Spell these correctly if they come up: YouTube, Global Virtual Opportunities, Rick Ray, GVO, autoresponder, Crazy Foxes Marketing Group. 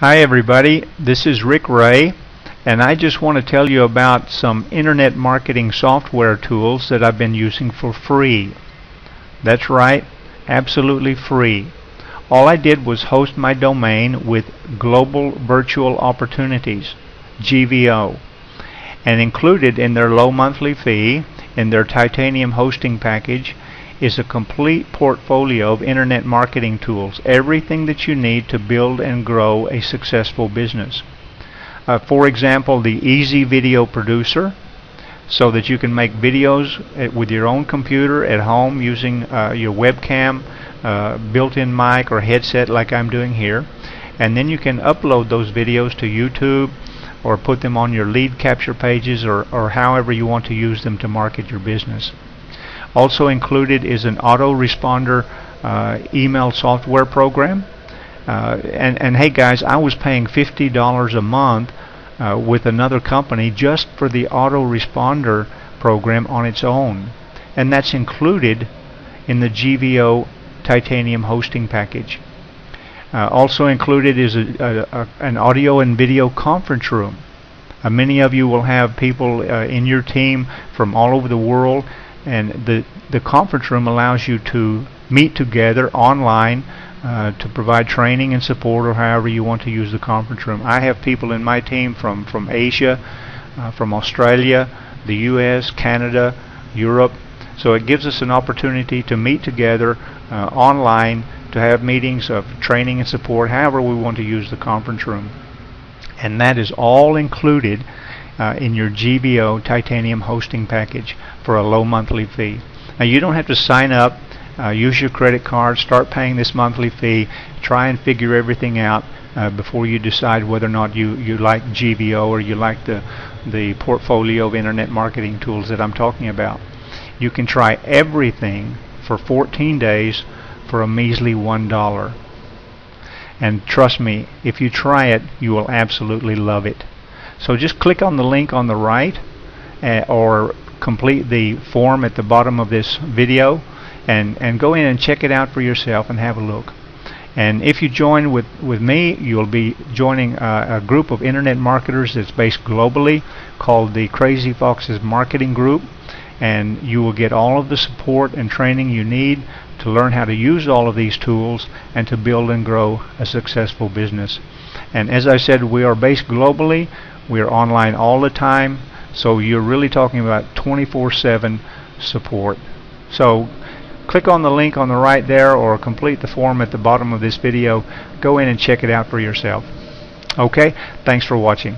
Hi everybody, this is Rick Ray, and I just want to tell you about some internet marketing software tools that I've been using for free. That's right, absolutely free. All I did was host my domain with Global Virtual Opportunities, GVO, and included in their low monthly fee, in their titanium hosting package, is a complete portfolio of internet marketing tools, everything that you need to build and grow a successful business. For example, the Easy Video Producer, so that you can make videos with your own computer at home using your webcam, built-in mic or headset like I'm doing here, and then you can upload those videos to YouTube or put them on your lead capture pages or however you want to use them to market your business. Also included is an autoresponder email software program. And hey guys, I was paying $50 a month with another company just for the autoresponder program on its own. And that's included in the GVO Titanium hosting package. Also included is an audio and video conference room. Many of you will have people in your team from all over the world, and the conference room allows you to meet together online to provide training and support, or however you want to use the conference room. I have people in my team from Asia, from Australia, the US, Canada, Europe. So it gives us an opportunity to meet together online, to have meetings of training and support, however we want to use the conference room. And that is all included in your GVO Titanium hosting package for a low monthly fee. Now, you don't have to sign up, use your credit card, start paying this monthly fee, try and figure everything out before you decide whether or not you like GVO or you like the portfolio of internet marketing tools that I'm talking about. You can try everything for 14 days for a measly $1. And trust me, if you try it, you will absolutely love it. So just click on the link on the right or complete the form at the bottom of this video and go in and check it out for yourself and have a look. And if you join with me, you'll be joining a group of internet marketers that's based globally called the Crazy Foxes Marketing Group, and you will get all of the support and training you need to learn how to use all of these tools and to build and grow a successful business. And as I said, we are based globally. We're online all the time, so you're really talking about 24/7 support. So click on the link on the right there or complete the form at the bottom of this video. Go in and check it out for yourself. Okay, thanks for watching.